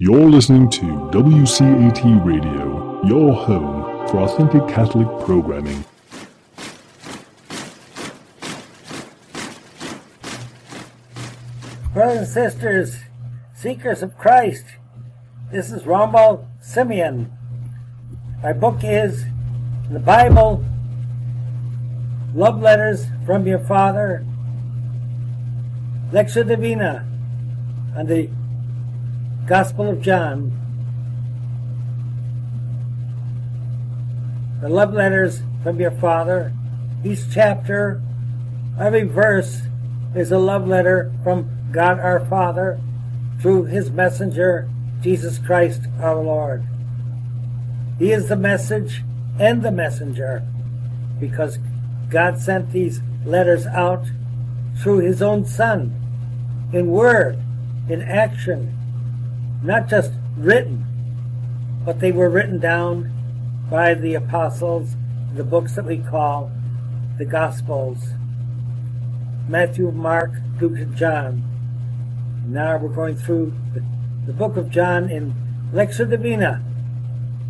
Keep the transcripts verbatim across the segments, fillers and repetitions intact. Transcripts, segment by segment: You're listening to W C A T Radio, your home for authentic Catholic programming. Brothers and sisters, seekers of Christ, this is Romuald Simeone. My book is The Bible, Love Letters from Your Father, Lectio Divina, and the Gospel of John. The love letters from your father. Each chapter, every verse is a love letter from God our Father through his messenger, Jesus Christ our Lord. He is the message and the messenger, because God sent these letters out through his own Son, in word, in action, not just written, but they were written down by the apostles, the books that we call the Gospels, Matthew, Mark, Luke, and John. Now we're going through the, the book of John in Lectio Divina,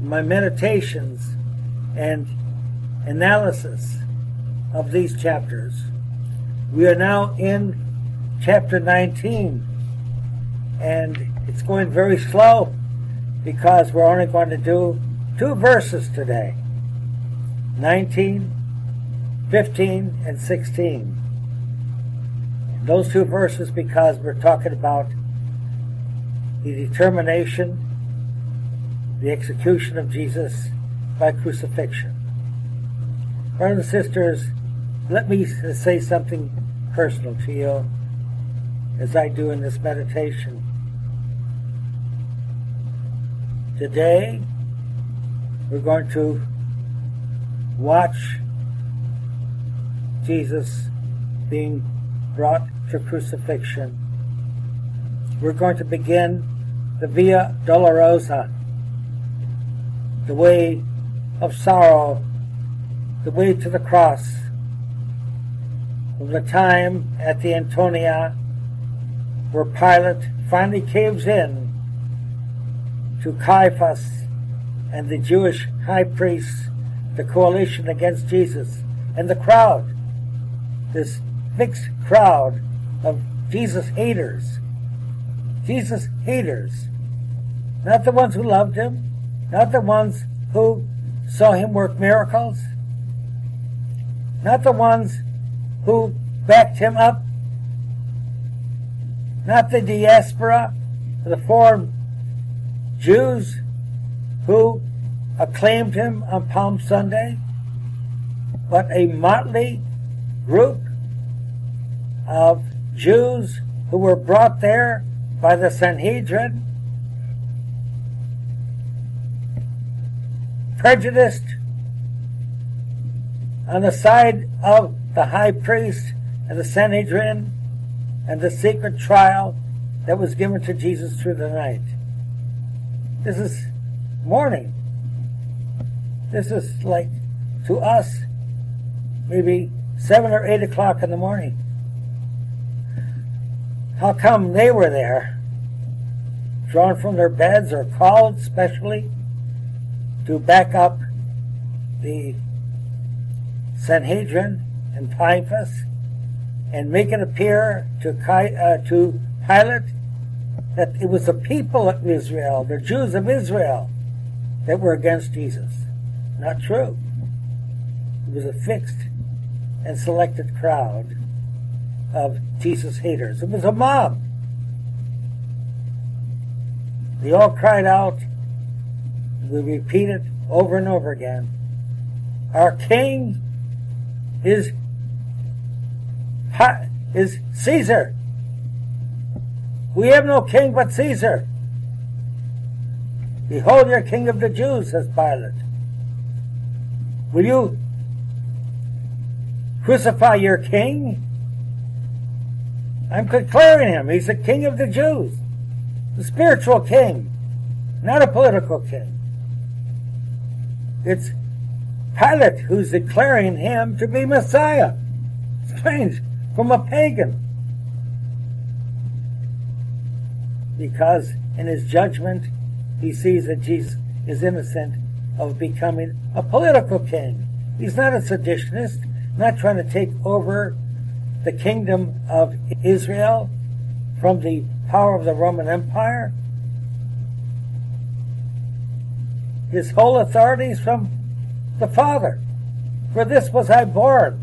my meditations and analysis of these chapters. We are now in chapter nineteen, and it's going very slow because we're only going to do two verses today, nineteen, fifteen, and sixteen. And those two verses because we're talking about the determination, the execution of Jesus by crucifixion. Brothers and sisters, let me say something personal to you as I do in this meditation. Today, we're going to watch Jesus being brought to crucifixion. We're going to begin the Via Dolorosa, the way of sorrow, the way to the cross, from the time at the Antonia where Pilate finally caves in to Caiaphas and the Jewish high priests, the coalition against Jesus, and the crowd, this mixed crowd of Jesus haters. Jesus haters. Not the ones who loved him, not the ones who saw him work miracles, not the ones who backed him up, not the diaspora, the foreign Jews who acclaimed him on Palm Sunday, but a motley group of Jews who were brought there by the Sanhedrin, prejudiced, on the side of the high priest and the Sanhedrin and the secret trial that was given to Jesus through the night. This is mourning. This is like, to us, maybe seven or eight o'clock in the morning. How come they were there, drawn from their beds or called specially to back up the Sanhedrin and Caiaphas and make it appear to, uh, to Pilate that it was the people of Israel, the Jews of Israel, that were against Jesus? Not true. It was a fixed and selected crowd of Jesus haters. It was a mob. They all cried out, and we repeat it over and over again, our king is, is Caesar. We have no king but Caesar. Behold your king of the Jews, says Pilate. Will you crucify your king? I'm declaring him. He's the king of the Jews, the spiritual king, not a political king. It's Pilate who's declaring him to be Messiah. Strange, from a pagan. Because in his judgment, he sees that Jesus is innocent of becoming a political king. He's not a seditionist, not trying to take over the kingdom of Israel from the power of the Roman Empire. His whole authority is from the Father. For this was I born,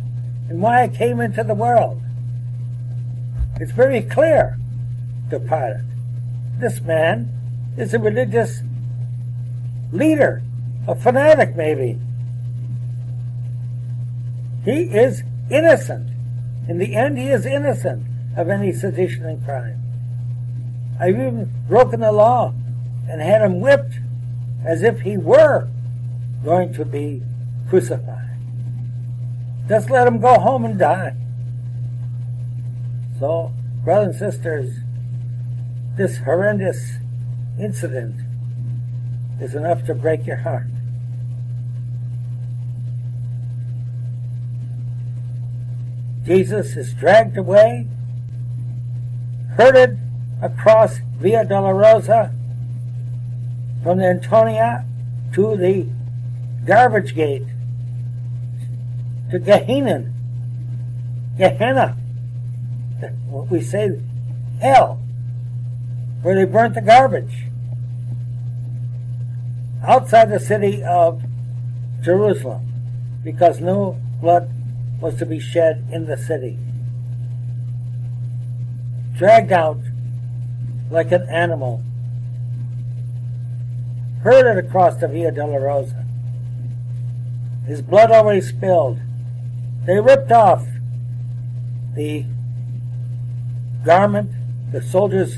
and why I came into the world. It's very clear to Pilate. This man is a religious leader, a fanatic maybe. He is innocent. In the end, he is innocent of any sedition and crime. I've even broken the law and had him whipped as if he were going to be crucified. Just let him go home and die. So, brothers and sisters, this horrendous incident is enough to break your heart. Jesus is dragged away, herded across Via Dolorosa from the Antonia to the garbage gate, to Gehenna, Gehenna, what we say, hell, where they burnt the garbage, outside the city of Jerusalem, because no blood was to be shed in the city. Dragged out like an animal, herded across the Via Dolorosa. His blood already spilled. They ripped off the garment, the soldier's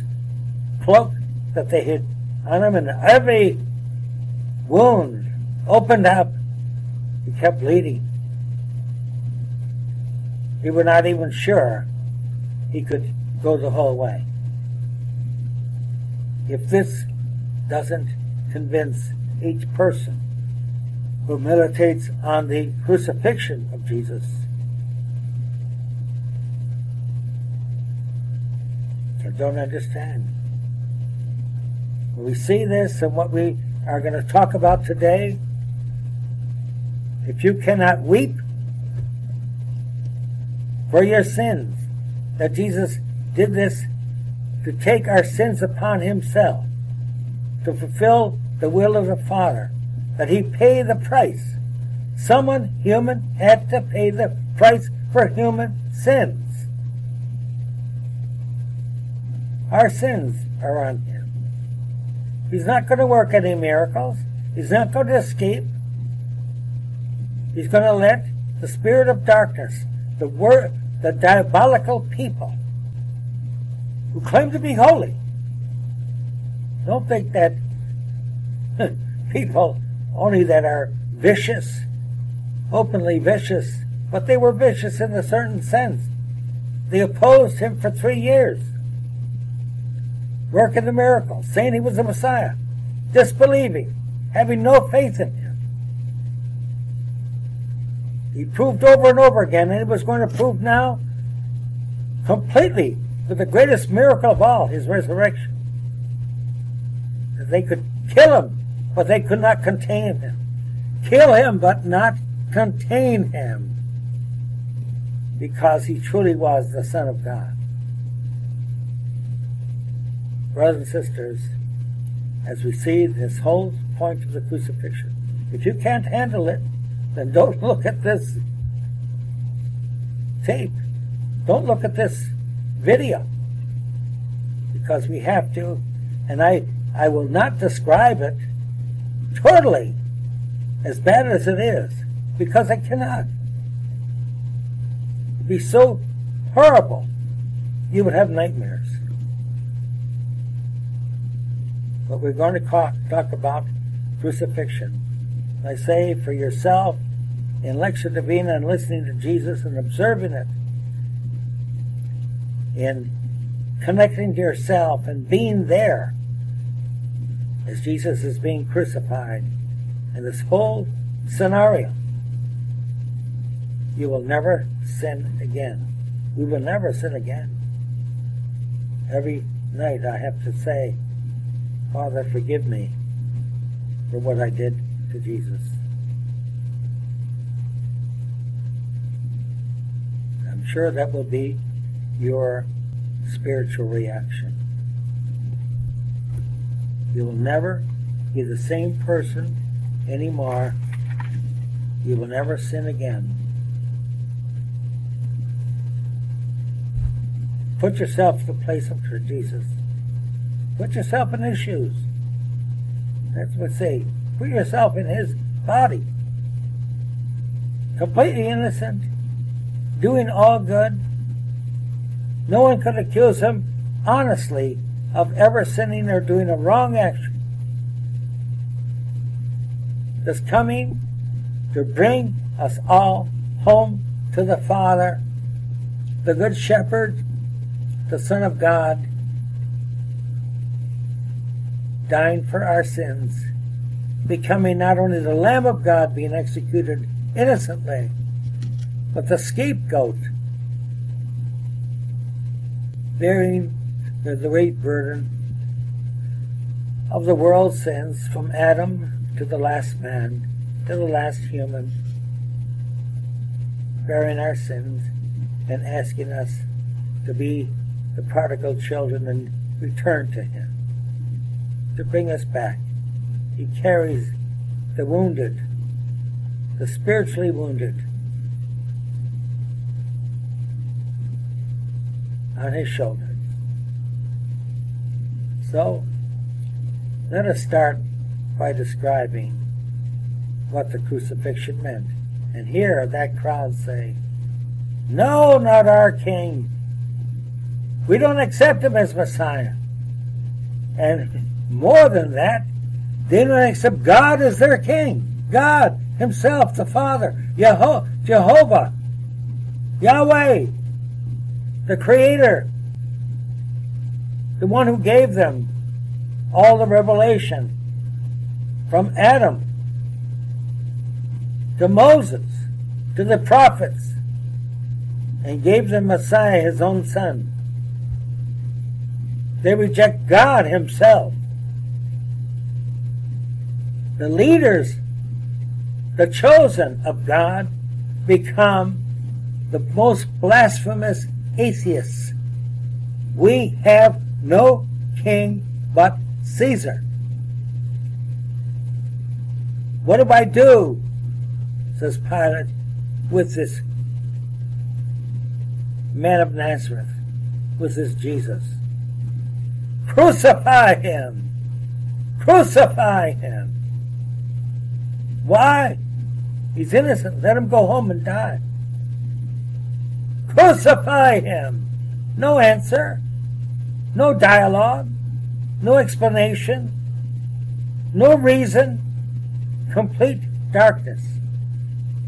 cloak that they had on him, and every wound opened up. He kept bleeding. We were not even sure he could go the whole way. If this doesn't convince each person who meditates on the crucifixion of Jesus, I don't understand. We see this in what we are going to talk about today. If you cannot weep for your sins, that Jesus did this to take our sins upon himself, to fulfill the will of the Father, that he pay the price. Someone human had to pay the price for human sins. Our sins are on him. He's not going to work any miracles. He's not going to escape. He's going to let the spirit of darkness, the word, the diabolical people who claim to be holy. Don't think that people only that are vicious, openly vicious, but they were vicious in a certain sense. They opposed him for three years, working the miracles, saying he was the Messiah, disbelieving, having no faith in him. He proved over and over again, and he was going to prove now completely with the greatest miracle of all, his resurrection. That they could kill him, but they could not contain him. Kill him, but not contain him, because he truly was the Son of God. Brothers and sisters, as we see this whole point of the crucifixion, if you can't handle it, then don't look at this tape. Don't look at this video. Because we have to, and I, I will not describe it totally as bad as it is, because I cannot. It would be so horrible, you would have nightmares. But we're going to talk, talk about crucifixion. I say, for yourself, in Lectio Divina, and listening to Jesus and observing it, in connecting to yourself and being there as Jesus is being crucified in this whole scenario, you will never sin again. We will never sin again. Every night I have to say, Father, forgive me for what I did to Jesus. I'm sure that will be your spiritual reaction. You will never be the same person anymore. You will never sin again. Put yourself in the place of Jesus. Put yourself in his shoes. That's what I say. Put yourself in his body. Completely innocent, doing all good. No one could accuse him, honestly, of ever sinning or doing a wrong action. This coming to bring us all home to the Father, the Good Shepherd, the Son of God, dying for our sins, becoming not only the Lamb of God being executed innocently, but the scapegoat, bearing the great burden of the world's sins from Adam to the last man, to the last human, bearing our sins and asking us to be the prodigal children and return to him, to bring us back. He carries the wounded, the spiritually wounded, on his shoulders. So, let us start by describing what the crucifixion meant. And here that crowd say, "No, not our king. We don't accept him as Messiah." And more than that, they don't accept God as their king. God himself, the Father, Jeho- Jehovah, Yahweh, the Creator, the one who gave them all the revelation from Adam to Moses to the prophets, and gave them Messiah, his own son. They reject God himself. The leaders, the chosen of God, become the most blasphemous atheists. We have no king but Caesar. "What do I do," says Pilate, "with this man of Nazareth, with this Jesus? Crucify him! Crucify him!" Why? He's innocent. Let him go home and die. Crucify him! No answer. No dialogue. No explanation. No reason. Complete darkness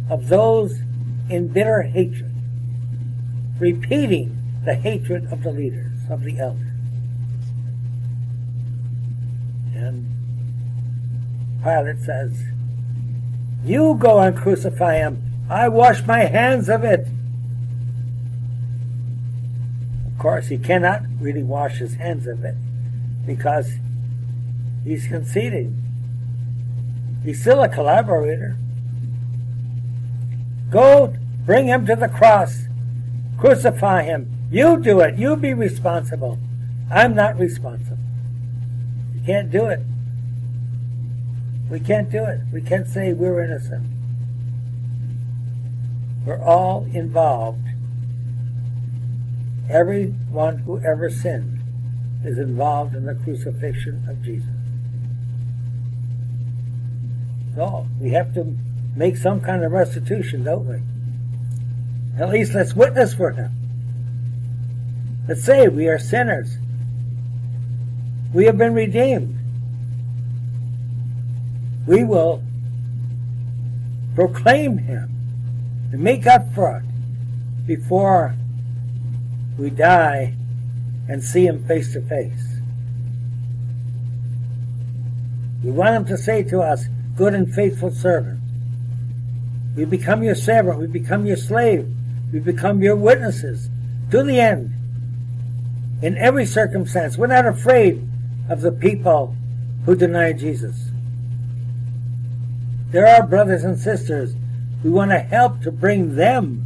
of those in bitter hatred, repeating the hatred of the leaders, of the elders. And Pilate says, "You go and crucify him. I wash my hands of it." Of course, he cannot really wash his hands of it because he's conceding. He's still a collaborator. "Go, bring him to the cross. Crucify him. You do it. You be responsible. I'm not responsible." Can't do it. We can't do it. We can't say we're innocent. We're all involved. Everyone who ever sinned is involved in the crucifixion of Jesus. So we have to make some kind of restitution, don't we? At least let's witness for him. Let's say we are sinners. We have been redeemed. We will proclaim him and make up for it before we die and see him face to face. We want him to say to us, "Good and faithful servant." We become your servant. We become your slave. We become your witnesses to the end. In every circumstance, we're not afraid of the people who deny Jesus. There are brothers and sisters. We want to help to bring them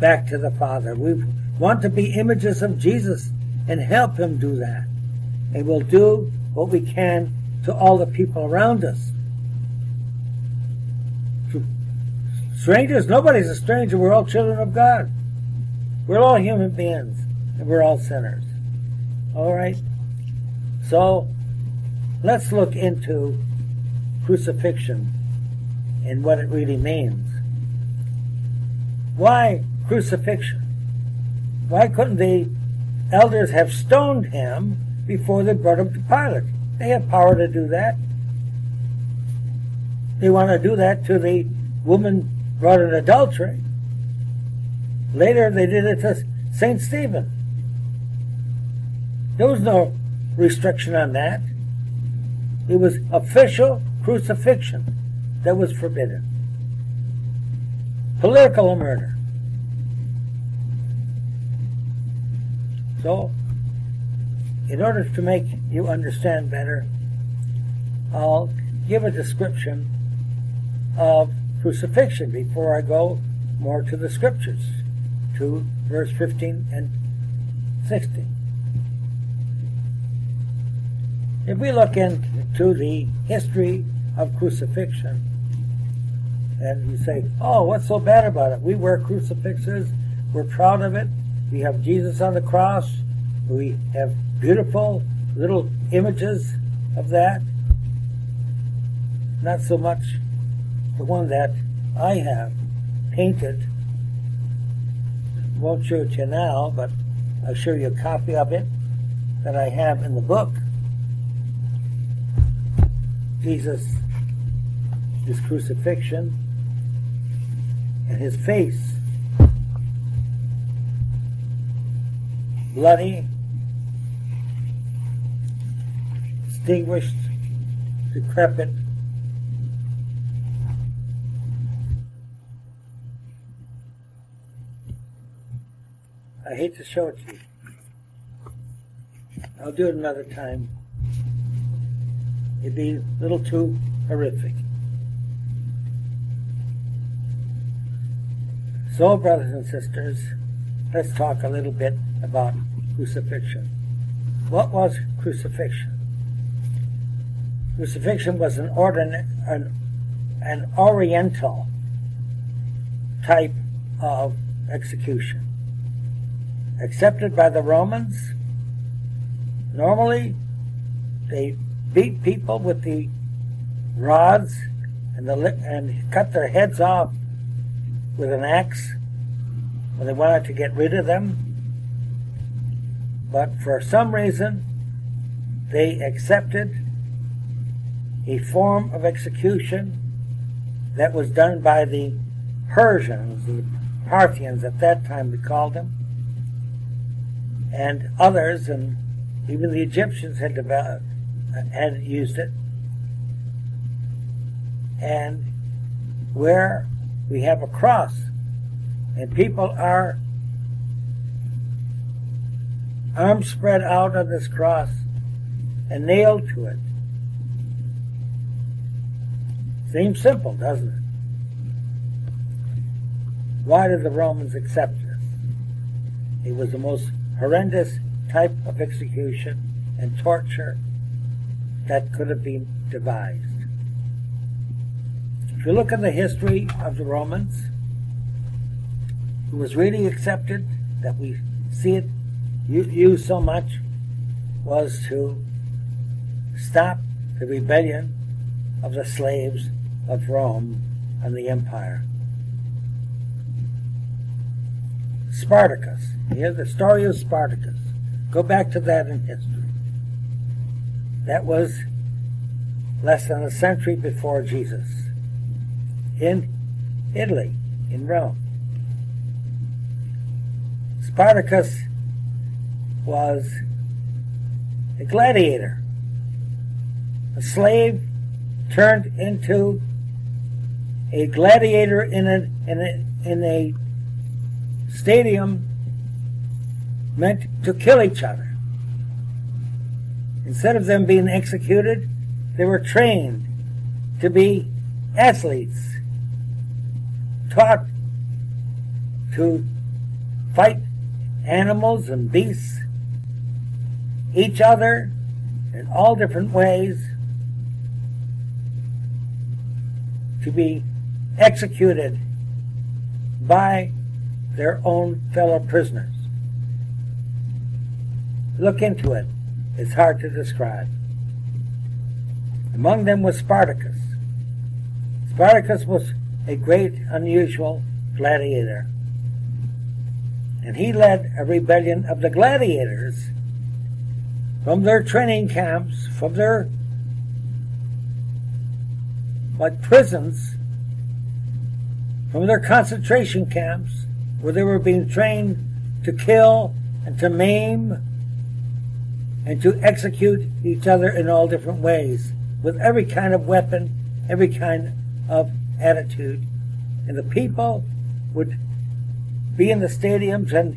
back to the Father. We want to be images of Jesus and help him do that. And we'll do what we can to all the people around us. To strangers, nobody's a stranger. We're all children of God. We're all human beings, and we're all sinners. All right? So, let's look into crucifixion and what it really means. Why crucifixion? Why couldn't the elders have stoned him before they brought him to Pilate? They have power to do that. They want to do that to the woman brought in adultery. Later they did it to Saint Stephen. There was no restriction on that. It was official crucifixion that was forbidden. Political murder. So, in order to make you understand better, I'll give a description of crucifixion before I go more to the scriptures, to verse fifteen and sixteen. If we look into the history of crucifixion, and you say, oh, what's so bad about it? We wear crucifixes, we're proud of it, we have Jesus on the cross, we have beautiful little images of that. Not so much the one that I have painted. Won't show it to you now, but I'll show you a copy of it that I have in the book. Jesus, his crucifixion, and his face bloody, extinguished, decrepit. I hate to show it to you. I'll do it another time. It'd be a little too horrific. So, brothers and sisters, let's talk a little bit about crucifixion. What was crucifixion? Crucifixion was an, ordin an, an oriental type of execution, accepted by the Romans. Normally, they beat people with the rods and, the li and cut their heads off with an axe when they wanted to get rid of them. But for some reason, they accepted a form of execution that was done by the Persians, the Parthians at that time we called them, and others, and even the Egyptians had developed had used it. And where we have a cross and people are arms spread out on this cross and nailed to it. Seems simple, doesn't it? Why did the Romans accept this? It was the most horrendous type of execution and torture that could have been devised. If you look at the history of the Romans, it was really accepted, that we see it used so much, was to stop the rebellion of the slaves of Rome and the empire. Spartacus. You hear the story of Spartacus. Go back to that in history. That was less than a century before Jesus, in Italy, in Rome. Spartacus was a gladiator, a slave turned into a gladiator in a, in a, in a stadium meant to kill each other. Instead of them being executed, They were trained to be athletes, taught to fight animals and beasts, each other in all different ways, to be executed by their own fellow prisoners. Look into it. It's hard to describe. Among them was Spartacus. Spartacus was a great, unusual gladiator, and he led a rebellion of the gladiators from their training camps, from their like prisons, from their concentration camps, where they were being trained to kill and to maim and to execute each other in all different ways, with every kind of weapon, every kind of attitude. And the people would be in the stadiums and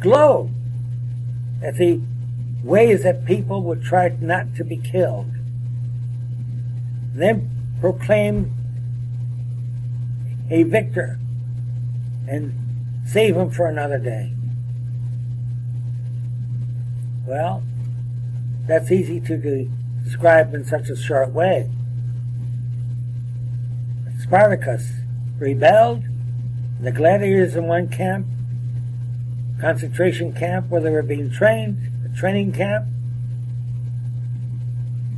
glow at the ways that people would try not to be killed. Then proclaim a victor and save him for another day. Well, that's easy to de describe in such a short way. Spartacus rebelled. The gladiators in one camp, concentration camp where they were being trained, a training camp,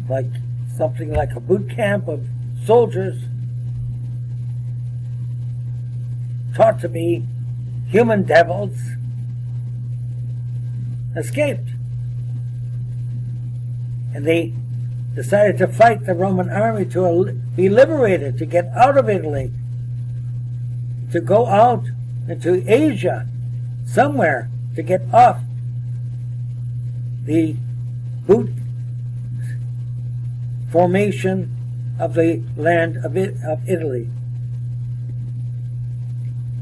like something like a boot camp of soldiers, taught to be human devils, escaped. And they decided to fight the Roman army to be liberated, to get out of Italy, to go out into Asia, somewhere, to get off the boot formation of the land of Italy.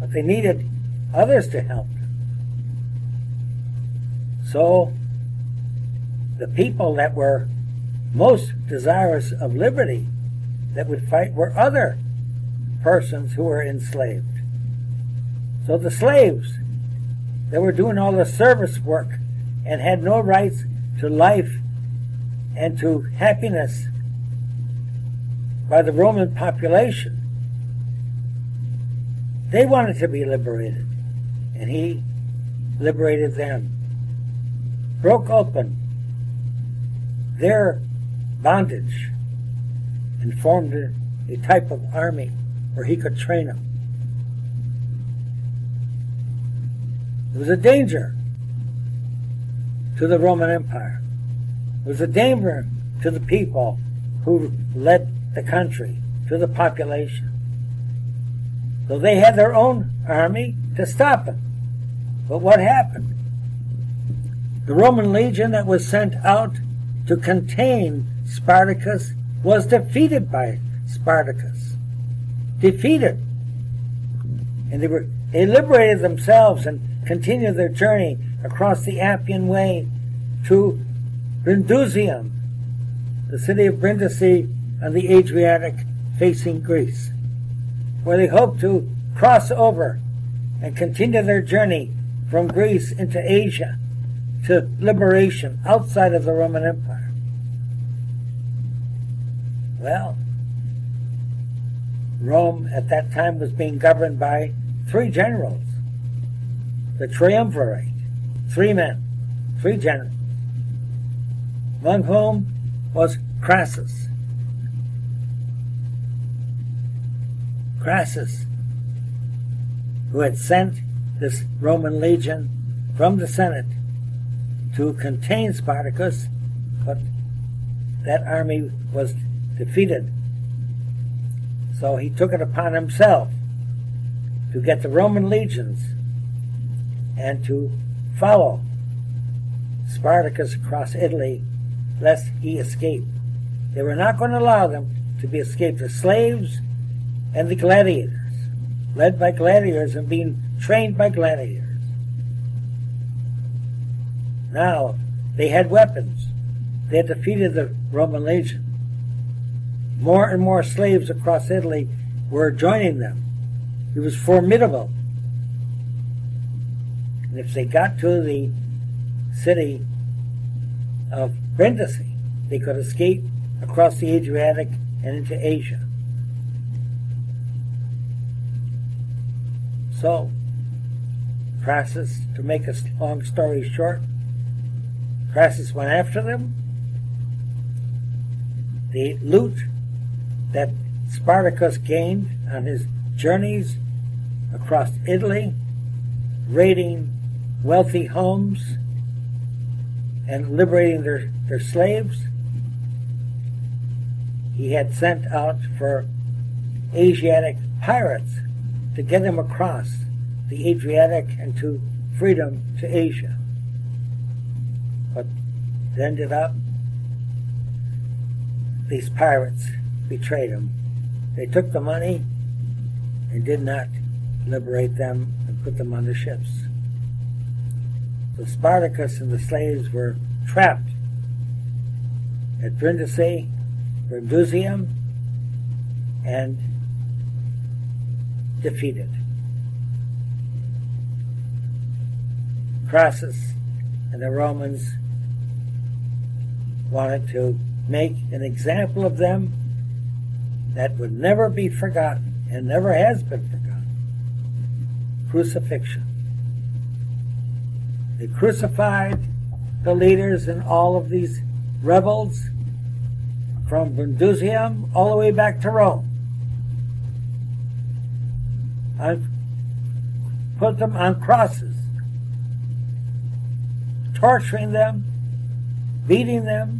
But they needed others to help. So the people that were most desirous of liberty that would fight were other persons who were enslaved. So the slaves that were doing all the service work and had no rights to life and to happiness by the Roman population, they wanted to be liberated, and he liberated them, broke open their bondage, and formed a type of army where he could train them. It was a danger to the Roman Empire. It was a danger to the people who led the country, to the population. So they had their own army to stop it. But what happened? The Roman legion that was sent out to contain Spartacus was defeated by Spartacus. Defeated. And they were they liberated themselves and continued their journey across the Appian Way to Brundisium, the city of Brindisi on the Adriatic facing Greece, where they hoped to cross over and continue their journey from Greece into Asia to liberation outside of the Roman Empire. Well, Rome at that time was being governed by three generals, the triumvirate, three men, three generals, among whom was Crassus. Crassus, who had sent this Roman legion from the Senate to contain Spartacus, but that army was defeated. So he took it upon himself to get the Roman legions and to follow Spartacus across Italy, lest he escape. They were not going to allow them to be escaped. The slaves and the gladiators, led by gladiators and being trained by gladiators. Now, they had weapons. They had defeated the Roman legion. More and more slaves across Italy were joining them. It was formidable. And if they got to the city of Brindisi, they could escape across the Adriatic and into Asia. So, Crassus, to make a long story short, Crassus went after them. The loot that Spartacus gained on his journeys across Italy, raiding wealthy homes and liberating their, their slaves, he had sent out for Asiatic pirates to get them across the Adriatic and to freedom to Asia. But it ended up these pirates betrayed him. They took the money and did not liberate them and put them on the ships. So Spartacus and the slaves were trapped at Brindisi, Brundisium, and defeated. Crassus and the Romans wanted to make an example of them that would never be forgotten and never has been forgotten. Crucifixion. They crucified the leaders and all of these rebels from Brundisium all the way back to Rome. I put them on crosses, torturing them, beating them,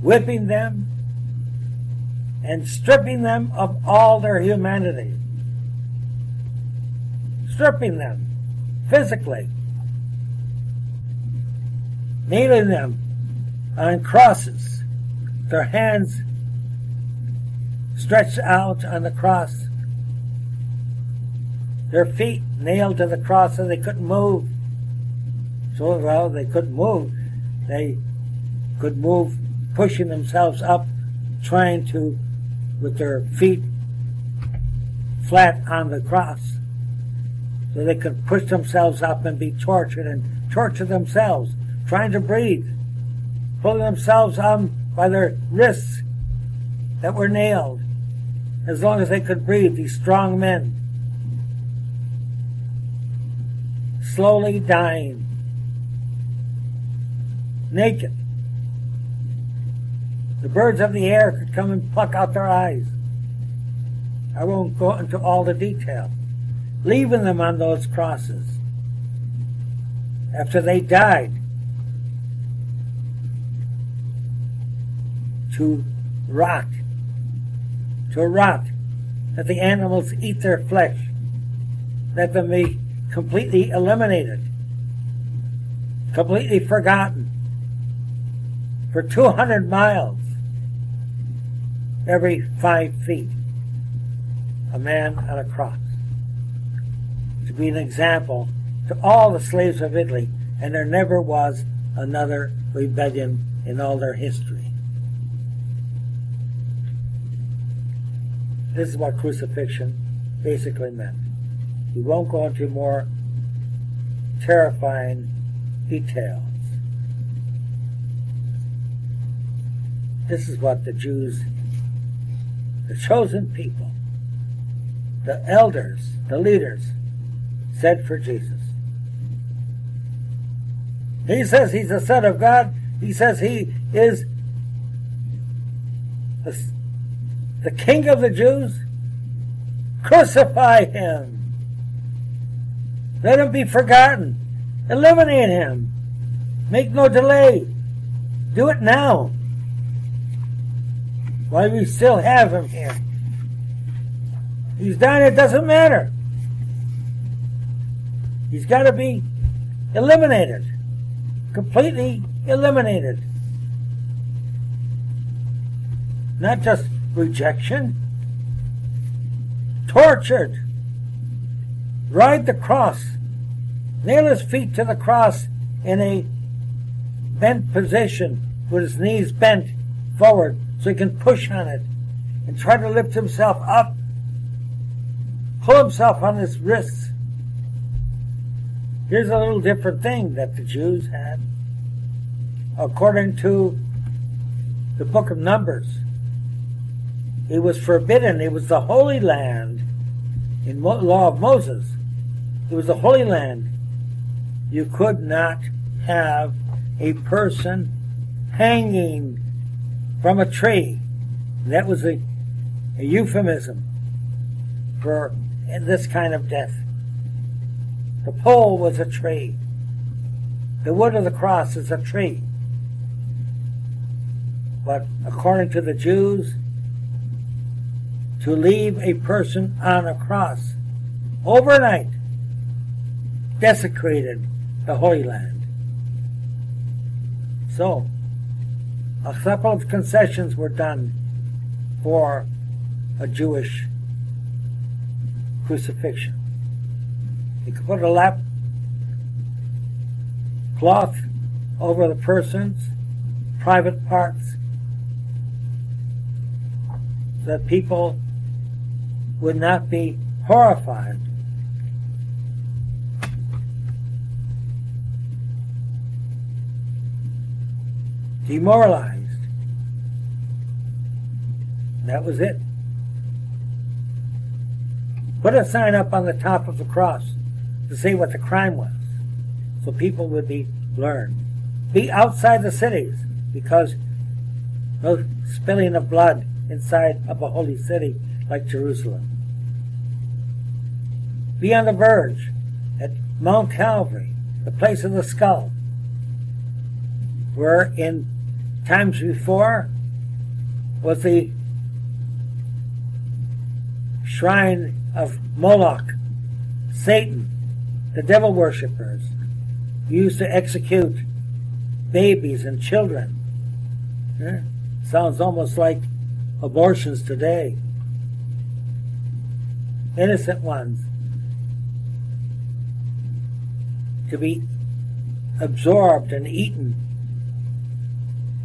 whipping them, and stripping them of all their humanity. Stripping them physically. Nailing them on crosses, their hands stretched out on the cross, their feet nailed to the cross, and they couldn't move. So, well, they couldn't move. They could move pushing themselves up, trying to, with their feet flat on the cross, so they could push themselves up and be tortured and torture themselves, trying to breathe, pulling themselves on by their wrists that were nailed, as long as they could breathe, these strong men. Slowly dying, naked. The birds of the air could come and pluck out their eyes. I won't go into all the detail. Leaving them on those crosses. After they died, to rot, to rot, that the animals eat their flesh, that they be completely eliminated, completely forgotten. For two hundred miles, every five feet, a man on a cross. To be an example to all the slaves of Italy, and there never was another rebellion in all their history. This is what crucifixion basically meant. We won't go into more terrifying detail. This is what the Jews, the chosen people, the elders, the leaders, said for Jesus. He says he's the Son of God. He says he is the, the King of the Jews. Crucify him. Let him be forgotten. Eliminate him. Make no delay. Do it now. Why we still have him here. He's done, it doesn't matter. He's got to be eliminated. Completely eliminated. Not just rejection. Tortured. Ride the cross. Nail his feet to the cross in a bent position with his knees bent forward so he can push on it and try to lift himself up, pull himself on his wrists. Here's a little different thing that the Jews had. According to the book of Numbers, it was forbidden. It was the Holy Land in the law of Moses. It was the Holy Land. You could not have a person hanging from a tree. That was a, a euphemism for this kind of death. The pole was a tree. The wood of the cross is a tree. But according to the Jews, to leave a person on a cross overnight desecrated the Holy Land. So, a couple of concessions were done for a Jewish crucifixion. You could put a lap cloth over the person's private parts so that people would not be horrified. Demoralized. That was it. Put a sign up on the top of the cross to say what the crime was, so people would be learned. Be outside the cities, because no spilling of blood inside of a holy city like Jerusalem. Be on the verge at Mount Calvary, the place of the skull, where in times before was the shrine of Moloch, Satan, the devil worshippers, used to execute babies and children. Yeah. Sounds almost like abortions today. Innocent ones to be absorbed and eaten.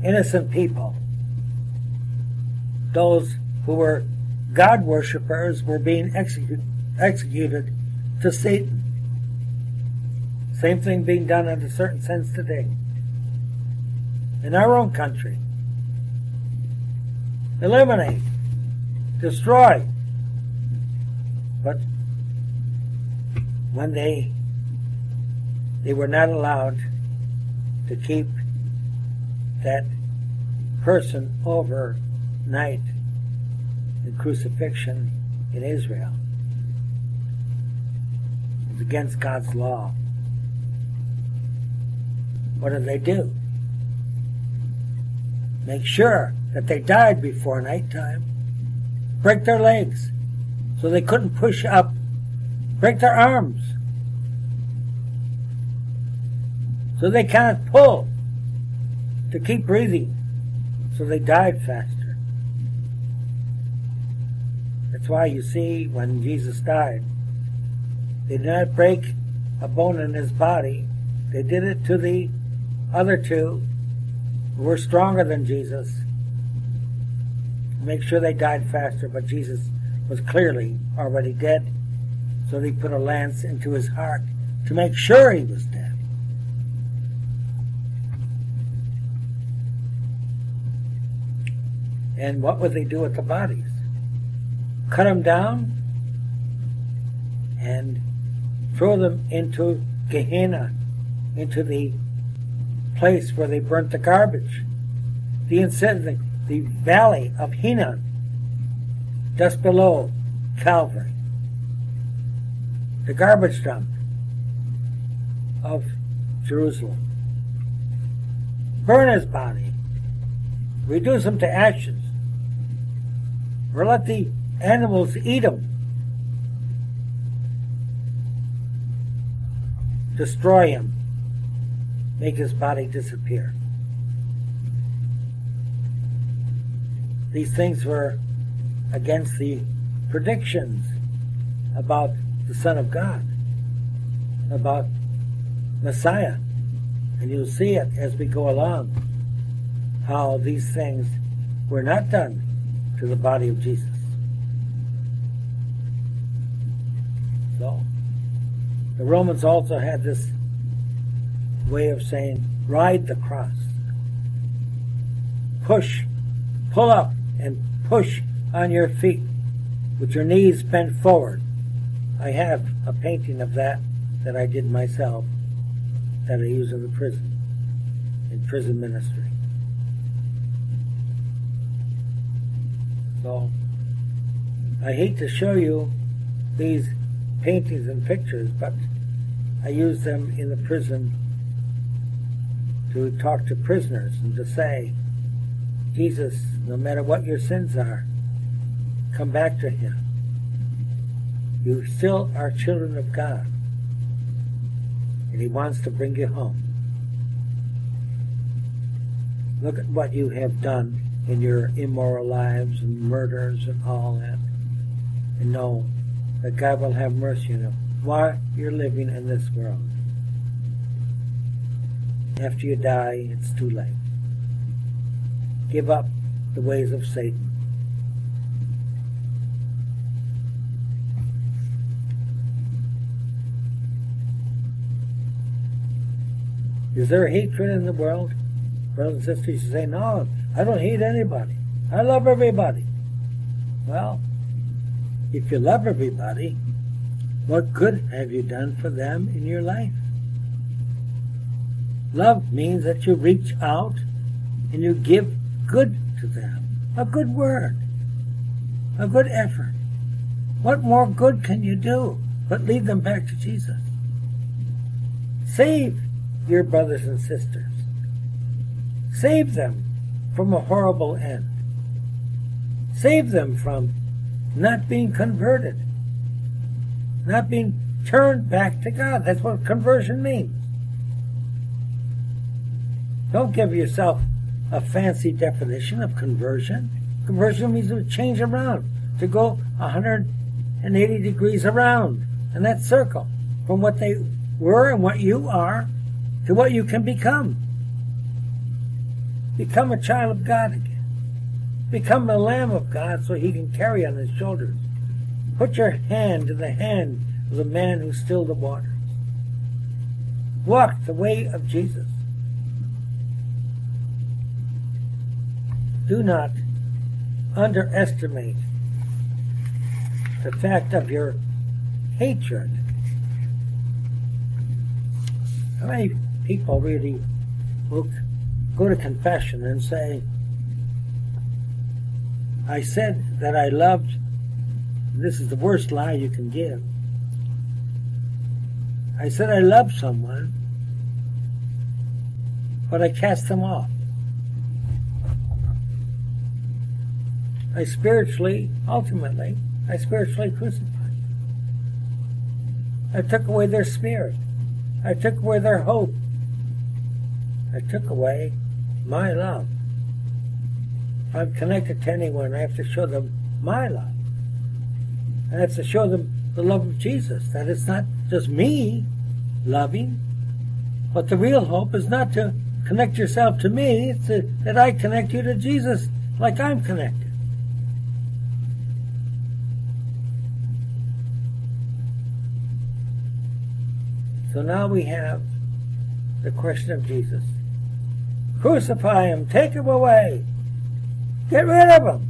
Innocent people. Those who were God worshippers were being execute, executed to Satan. Same thing being done in a certain sense today. In our own country. Eliminate. Destroy. But when they, they were not allowed to keep that person overnight in crucifixion in Israel. It was against God's law. What did they do? Make sure that they died before nighttime. Break their legs so they couldn't push up. Break their arms so they can't pull to keep breathing. So they died faster. That's why you see when Jesus died, they did not break a bone in his body. They did it to the other two who were stronger than Jesus. Make sure they died faster, but Jesus was clearly already dead, so they put a lance into his heart to make sure he was dead. And what would they do with the bodies? Cut them down and throw them into Gehenna, into the place where they burnt the garbage, the incident, the valley of Hinnom, just below Calvary, the garbage dump of Jerusalem. Burn his body. Reduce him to ashes. Or let the animals eat him. Destroy him. Make his body disappear. These things were against the predictions about the Son of God, about Messiah. And you'll see it as we go along. how these things were not done to the body of Jesus. So, the Romans also had this way of saying, ride the cross. Push, pull up, and push on your feet with your knees bent forward. I have a painting of that that I did myself that I use in the prison, in prison ministry. So, I hate to show you these paintings and pictures, but I use them in the prison to talk to prisoners and to say, Jesus, no matter what your sins are, come back to Him. You still are children of God, and He wants to bring you home. Look at what you have done in your immoral lives and murders and all that, and know that God will have mercy on you while you're living in this world. After you die, it's too late. Give up the ways of Satan. Is there hatred in the world? Brothers and sisters, you say, no, I don't hate anybody. I love everybody. Well, if you love everybody, what good have you done for them in your life? Love means that you reach out and you give good to them. A good word. A good effort. What more good can you do but lead them back to Jesus? Save your brothers and sisters. Save them from a horrible end. Save them from not being converted. Not being turned back to God. That's what conversion means. Don't give yourself a fancy definition of conversion. Conversion means to change around, to go one hundred eighty degrees around in that circle, from what they were and what you are to what you can become. Become a child of God again. Become the Lamb of God so He can carry on His shoulders. Put your hand in the hand of the man who stilled the waters. Walk the way of Jesus. Do not underestimate the fact of your hatred. How many people really will go to confession and say, I said that I loved, this is the worst lie you can give. I said I loved someone, but I cast them off. I spiritually, ultimately, I spiritually crucified them. I took away their spirit. I took away their hope. I took away my love. If I'm connected to anyone, I have to show them my love. I have to show them the love of Jesus, that it's not just me loving, but the real hope is not to connect yourself to me, it's to, that I connect you to Jesus like I'm connected. So now we have the question of Jesus. Crucify him. Take him away. Get rid of him.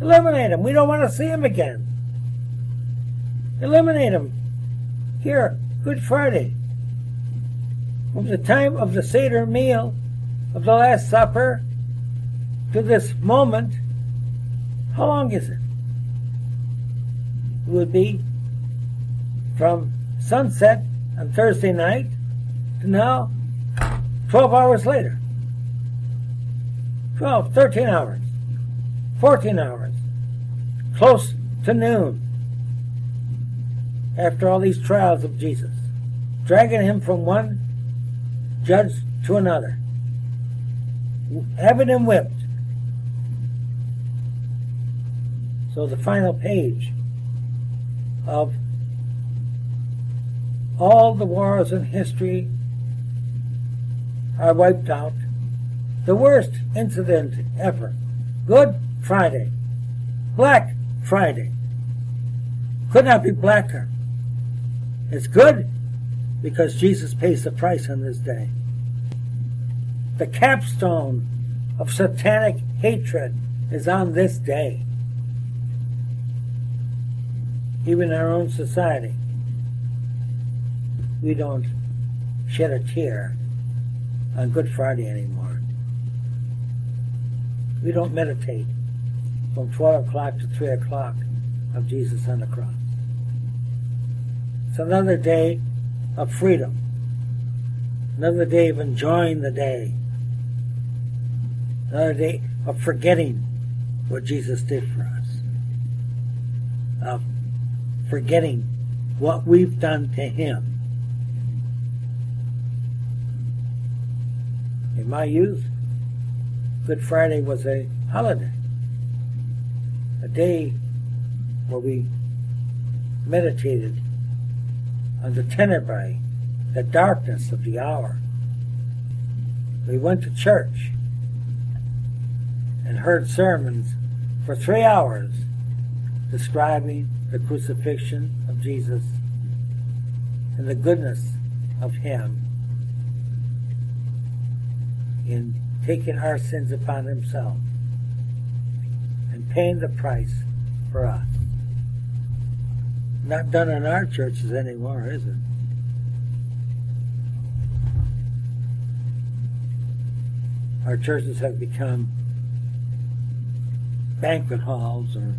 Eliminate him. We don't want to see him again. Eliminate him. Here, Good Friday. From the time of the Seder meal, of the Last Supper, to this moment, how long is it? It would be from sunset on Thursday night, to now, twelve hours later. twelve, thirteen hours, fourteen hours, close to noon, after all these trials of Jesus, dragging him from one judge to another, having him whipped. So the final page of all the wars in history are wiped out. the worst incident ever. Good Friday. Black Friday. Could not be blacker. It's good because Jesus pays the price on this day. The capstone of satanic hatred is on this day. Even in our own society, we don't shed a tear on Good Friday anymore. We don't meditate from twelve o'clock to three o'clock of Jesus on the cross. It's another day of freedom, another day of enjoying the day, another day of forgetting what Jesus did for us, of forgetting what we've done to Him. In my youth, Good Friday was a holiday, a day where we meditated on the tenebrae, the darkness of the hour. We went to church and heard sermons for three hours describing the crucifixion of Jesus and the goodness of Him in taking our sins upon Himself and paying the price for us. Not done in our churches anymore, is it? Our churches have become banquet halls or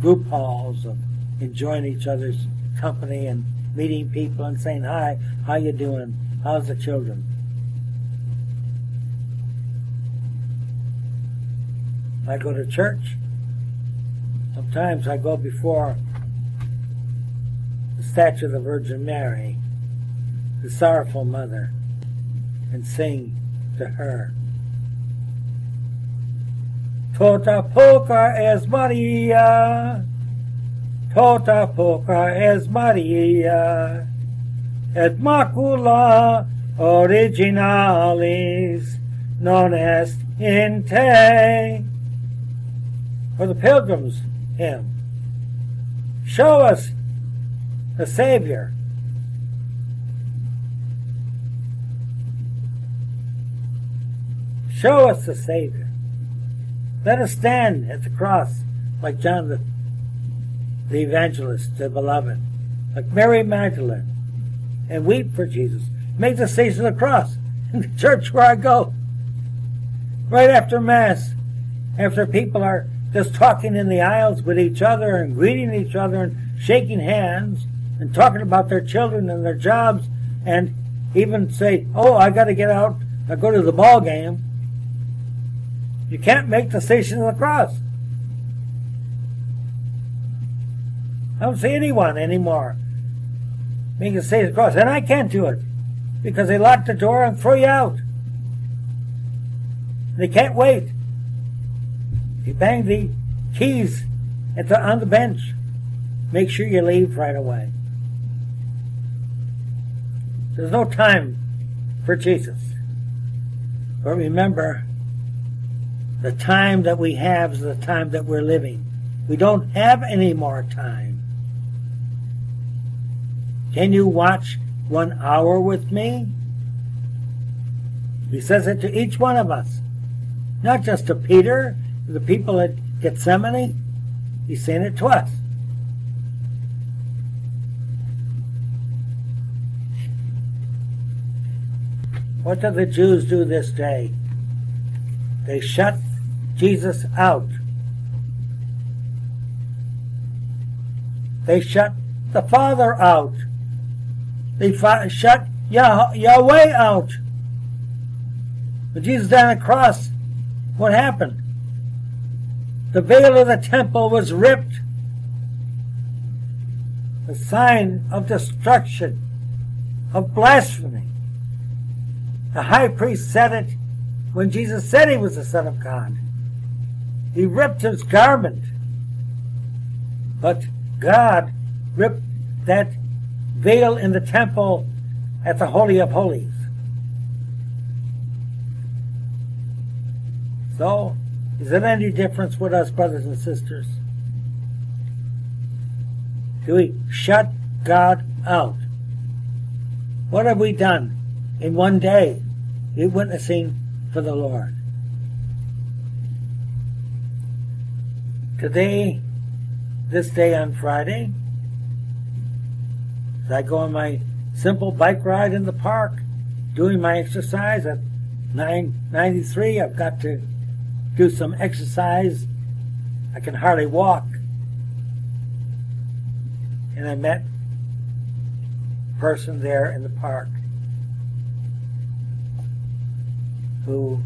group halls of enjoying each other's company and meeting people and saying, hi, how you doing? How's the children? I go to church. Sometimes I go before the statue of the Virgin Mary, the sorrowful mother, and sing to her. Tota poca es Maria, tota poca es Maria, et macula originalis non est in te. Or the Pilgrim's Hymn. Show us the Savior. Show us the Savior. Let us stand at the cross like John the, the Evangelist, the Beloved, like Mary Magdalene, and weep for Jesus. Make the station of the cross in the church where I go. Right after Mass, after people are just talking in the aisles with each other and greeting each other and shaking hands and talking about their children and their jobs and even say, oh, I got to get out, I go to the ball game. You can't make the station of the cross. I don't see anyone anymore making the station of the cross, and I can't do it because they lock the door and throw you out. They can't wait. You bang the keys at the, on the bench. Make sure you leave right away. There's no time for Jesus. But remember, the time that we have is the time that we're living. We don't have any more time. Can you watch one hour with me? He says it to each one of us. Not just to Peter, the people at Gethsemane, he's saying it to us. What did the Jews do this day? They shut Jesus out. They shut the Father out. They shut Yah Yahweh out. When Jesus died on the cross, what happened? The veil of the temple was ripped. A sign of destruction, of blasphemy. The high priest said it when Jesus said He was the Son of God. He ripped His garment. But God ripped that veil in the temple at the Holy of Holies. So, is it any difference with us, brothers and sisters? Do we shut God out? What have we done in one day in witnessing for the Lord? Today, this day on Friday, as I go on my simple bike ride in the park, doing my exercise at nine ninety-three, I've got to do some exercise. I can hardly walk. And I met a person there in the park who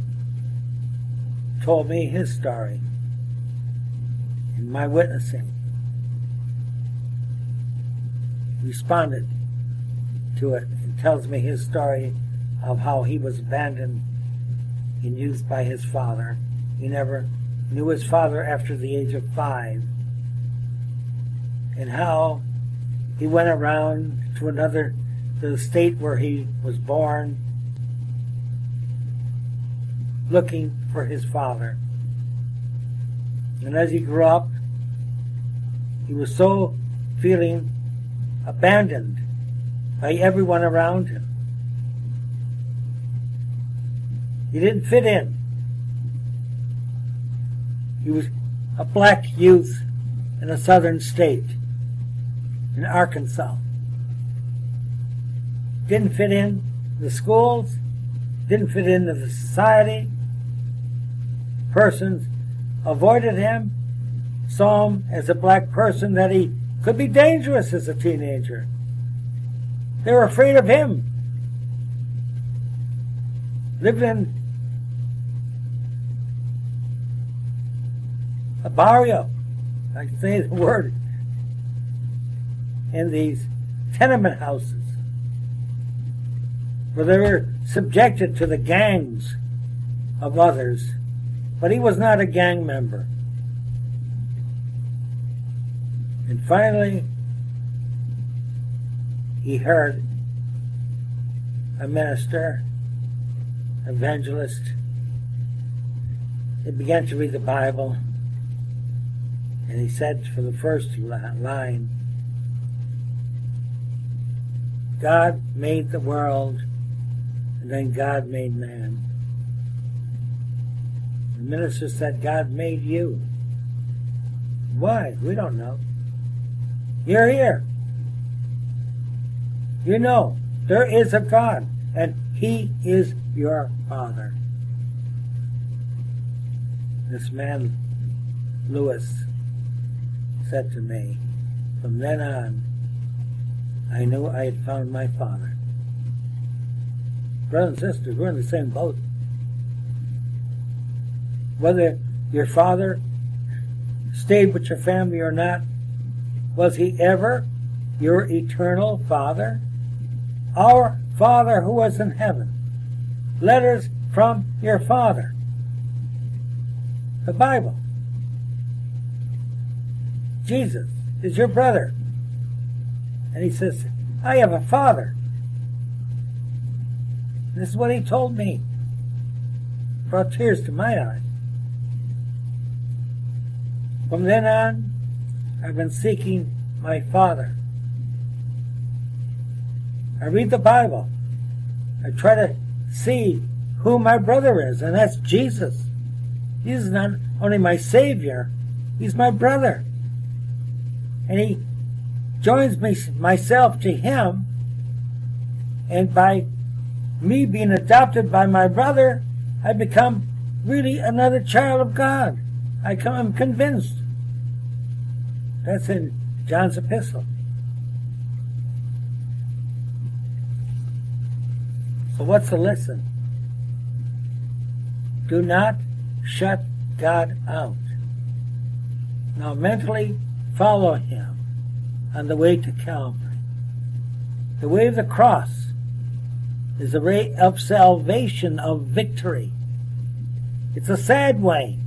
told me his story and my witnessing responded to it and tells me his story of how he was abandoned in youth by his father. He never knew his father after the age of five, and how he went around to another, to the state where he was born, looking for his father. And as he grew up, he was so feeling abandoned by everyone around him. He didn't fit in. He was a black youth in a southern state, in Arkansas. Didn't fit in the schools, didn't fit into the society. Persons avoided him, saw him as a black person, that he could be dangerous as a teenager. They were afraid of him. Lived in a barrio, I can say the word, in these tenement houses where they were subjected to the gangs of others. But he was not a gang member. And finally, he heard a minister, evangelist. He began to read the Bible, and he said for the first line, God made the world, and then God made man. The minister said, God made you. Why? We don't know. You're here. You know, there is a God, and He is your Father. This man, Lewis, said to me, from then on, I knew I had found my Father. Brothers and sisters, we're in the same boat. Whether your father stayed with your family or not, was he ever your eternal Father? Our Father who was in heaven. Letters from your Father. The Bible. Jesus is your brother. And he says, I have a Father. And this is what he told me. Brought tears to my eyes. From then on, I've been seeking my Father. I read the Bible. I try to see who my brother is, and that's Jesus. He's not only my Savior, He's my brother. And He joins me, myself to Him, and by me being adopted by my brother, I become really another child of God. I come, I'm convinced. That's in John's epistle. So what's the lesson? Do not shut God out. Now mentally follow Him on the way to Calvary. The way of the cross is the way of salvation, of victory. It's a sad way.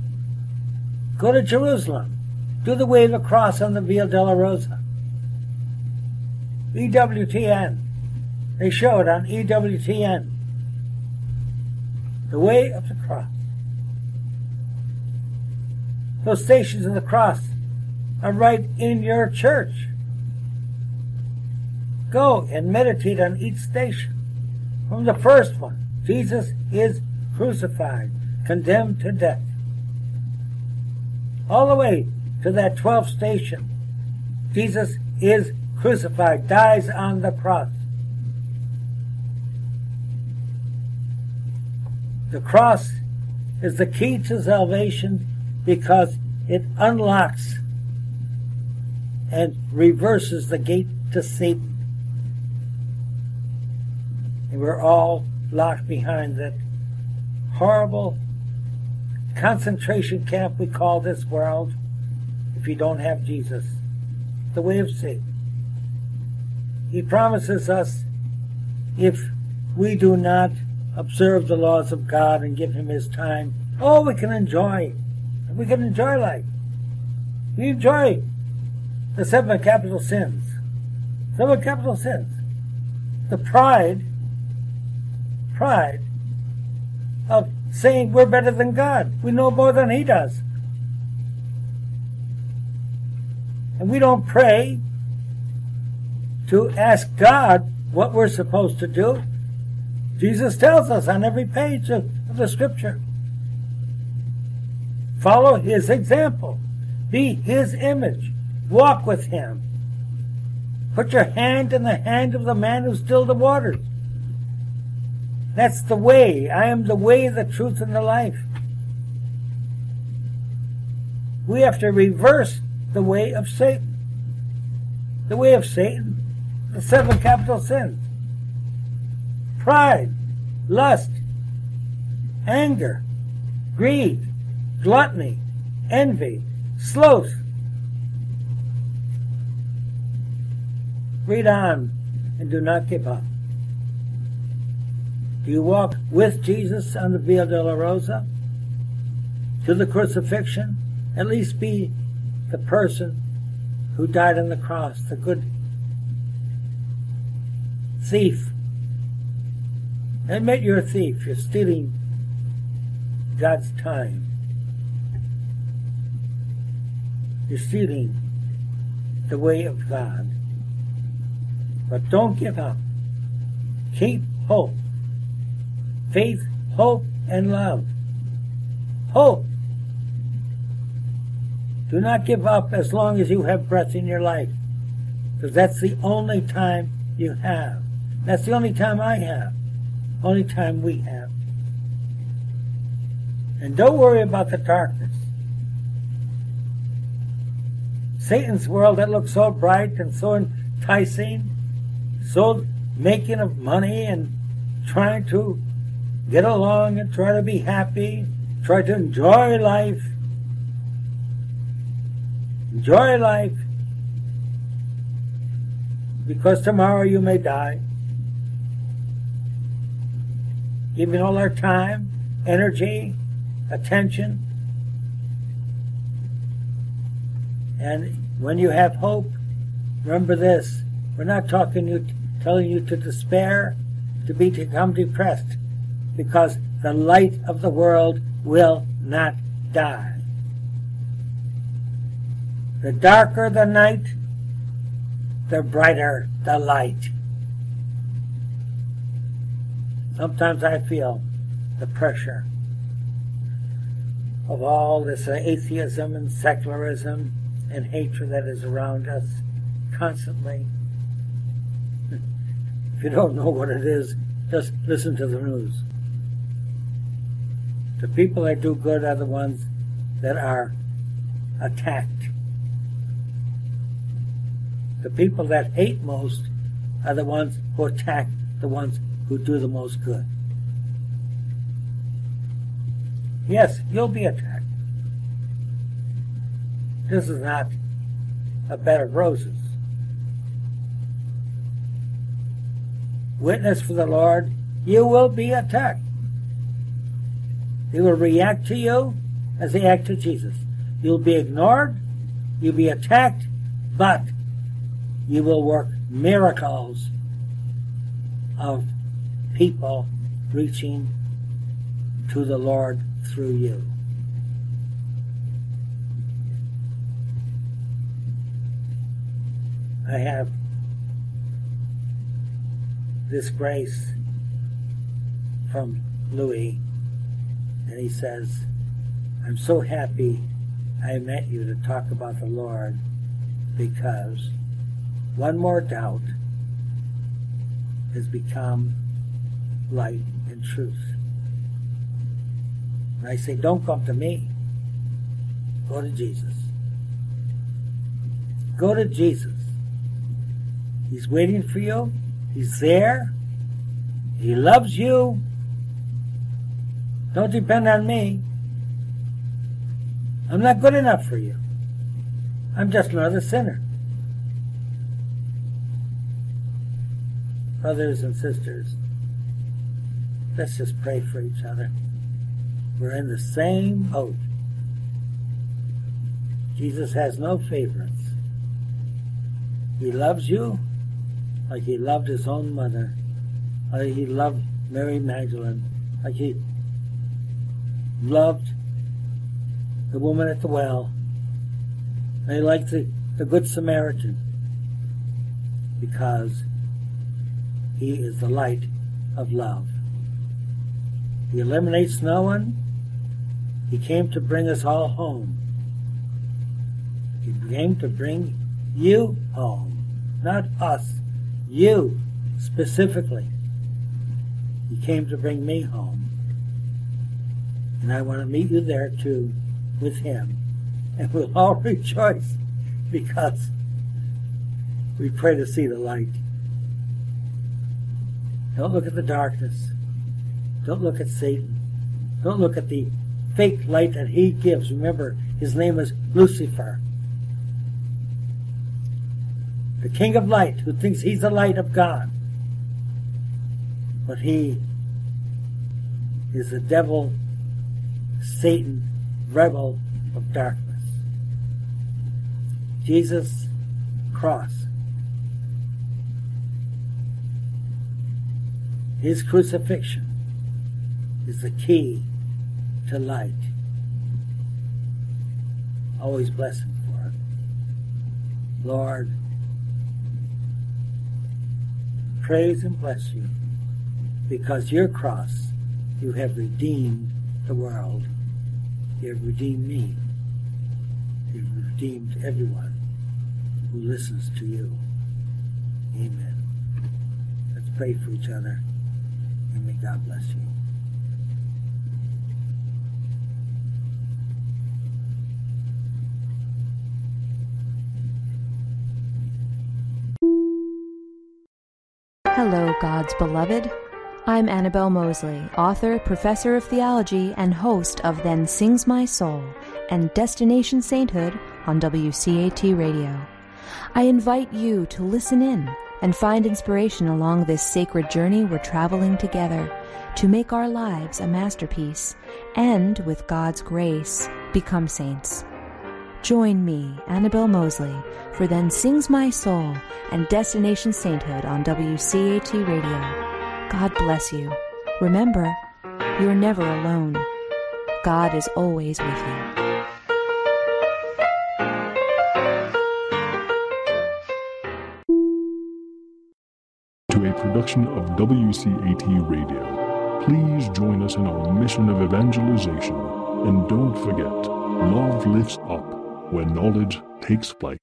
Go to Jerusalem. Do the way of the cross on the Via Della Rosa. E W T N. They show it on E W T N. The way of the cross. Those stations of the cross are right in your church. Go and meditate on each station. From the first one, Jesus is crucified, condemned to death. All the way to that twelfth station, Jesus is crucified, dies on the cross. The cross is the key to salvation because it unlocks and reverses the gate to Satan. And we're all locked behind that horrible concentration camp we call this world if you don't have Jesus, the way of Satan. He promises us if we do not observe the laws of God and give Him His time, oh, we can enjoy. We can enjoy life. We enjoy the seven capital sins. Seven capital sins. The pride, pride of saying we're better than God. We know more than He does. And we don't pray to ask God what we're supposed to do. Jesus tells us on every page of, of the Scripture. Follow His example. Be His image. Walk with Him. Put your hand in the hand of the man who stilled the waters. That's the way. I am the way, the truth, and the life. We have to reverse the way of Satan. The way of Satan, the seven capital sins. Pride, lust, anger, greed, gluttony, envy, sloth. Read on and do not give up. Do you walk with Jesus on the Via Della Rosa to the crucifixion? At least be the person who died on the cross, the good thief. Admit you're a thief. You're stealing God's time. You're stealing the way of God. But don't give up. Keep hope. Faith, hope, and love. Hope. Do not give up as long as you have breath in your life. Because that's the only time you have. That's the only time I have. Only time we have. And don't worry about the darkness. Satan's world that looks so bright and so enticing, so making of money and trying to get along and try to be happy, try to enjoy life. Enjoy life, because tomorrow you may die. Giving all our time, energy, attention. And when you have hope, remember this. We're not talking you, telling you to despair, to be, to become depressed, because the light of the world will not die. The darker the night, the brighter the light. Sometimes I feel the pressure of all this atheism and secularism and hatred that is around us constantly. If you don't know what it is, just listen to the news. The people that do good are the ones that are attacked. The people that hate most are the ones who attack the ones who do the most good. Yes, you'll be attacked. This is not a bed of roses. Witness for the Lord, you will be attacked. They will react to you as they act to Jesus. You'll be ignored, you'll be attacked, but you will work miracles of people reaching to the Lord through you. I have this grace from Louis, and he says, I'm so happy I met you to talk about the Lord, because one more doubt has become light and truth. And I say, don't come to me. Go to Jesus. Go to Jesus. He's waiting for you. He's there. He loves you. Don't depend on me. I'm not good enough for you. I'm just another sinner. Brothers and sisters, let's just pray for each other. We're in the same boat. Jesus has no favorites. He loves you like he loved his own mother, like he loved Mary Magdalene, like he loved the woman at the well, and he liked the, the Good Samaritan, because he is the light of love. He eliminates no one. He came to bring us all home. He came to bring you home, not us, you specifically. He came to bring me home. And I want to meet you there too, with him. And we'll all rejoice because we pray to see the light. Don't look at the darkness. Don't look at Satan. Don't look at the fake light that he gives. Remember, his name is Lucifer, the king of light, who thinks he's the light of God. But he is the devil, Satan, rebel of darkness. Jesus' cross, his crucifixion, is the key to light. Always bless him for it. Lord, praise and bless you, because your cross, you have redeemed the world. You have redeemed me. You have redeemed everyone who listens to you. Amen. Let's pray for each other, and may God bless you. Hello, God's beloved. I'm Annabelle Moseley, author, professor of theology, and host of Then Sings My Soul and Destination Sainthood on W C A T Radio. I invite you to listen in and find inspiration along this sacred journey we're traveling together to make our lives a masterpiece and, with God's grace, become saints. Join me, Annabelle Moseley, for Then Sings My Soul and Destination Sainthood on W C A T Radio. God bless you. Remember, you're never alone. God is always with you. To a production of W C A T Radio, please join us in our mission of evangelization. And don't forget, love lifts up when knowledge takes flight.